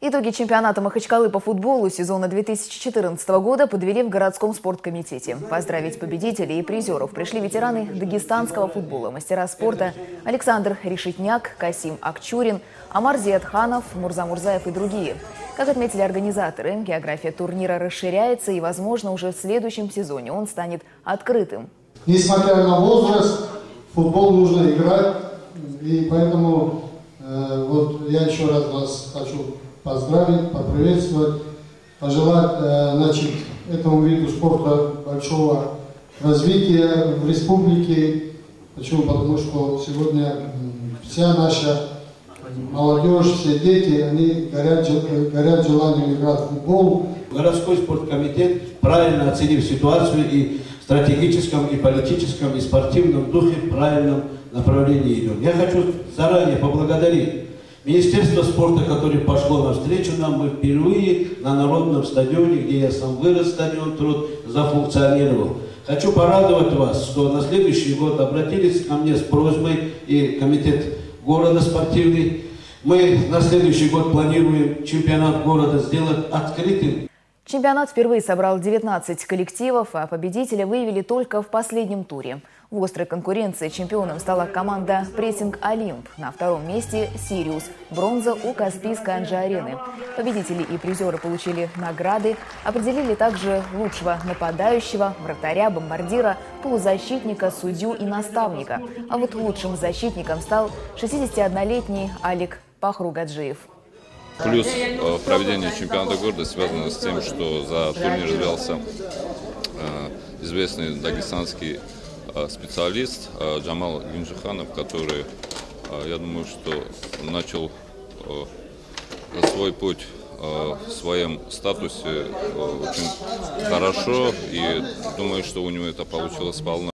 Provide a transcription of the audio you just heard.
Итоги чемпионата Махачкалы по футболу сезона 2014 года подвели в городском спорткомитете. Поздравить победителей и призеров пришли ветераны дагестанского футбола, мастера спорта Александр Решетняк, Касим Акчурин, Омар Зиятханов, Мурза Мурзаев и другие. Как отметили организаторы, география турнира расширяется и, возможно, уже в следующем сезоне он станет открытым. Несмотря на возраст, в футбол нужно играть, и поэтому я еще раз вас хочу поздравить, поприветствовать, пожелать этому виду спорта большого развития в республике. Почему? Потому что сегодня вся наша молодежь, все дети, они горят желанием играть в футбол. Городской спорткомитет, правильно оценив ситуацию, и в стратегическом, и политическом, и спортивном духе в правильном направлении идет. Я хочу заранее поблагодарить Министерство спорта, которое пошло навстречу нам. Мы впервые на Народном стадионе, где я сам вырос, стадион «Труд», зафункционировал. Хочу порадовать вас, что на следующий год обратились ко мне с просьбой, и комитет города спортивный. Мы на следующий год планируем чемпионат города сделать открытым. Чемпионат впервые собрал 19 коллективов, а победителя выявили только в последнем туре. В острой конкуренции чемпионом стала команда «Прессинг Олимп». На втором месте «Сириус», бронза у Каспийской Анжи-Арены. Победители и призеры получили награды, определили также лучшего нападающего, вратаря, бомбардира, полузащитника, судью и наставника. А вот лучшим защитником стал 61-летний Алик Пахругаджиев. Плюс проведение чемпионата города связано с тем, что за турнир взялся известный дагестанский специалист Джамал Гинджиханов, который, я думаю, что начал свой путь в своем статусе очень хорошо, и думаю, что у него это получилось сполна.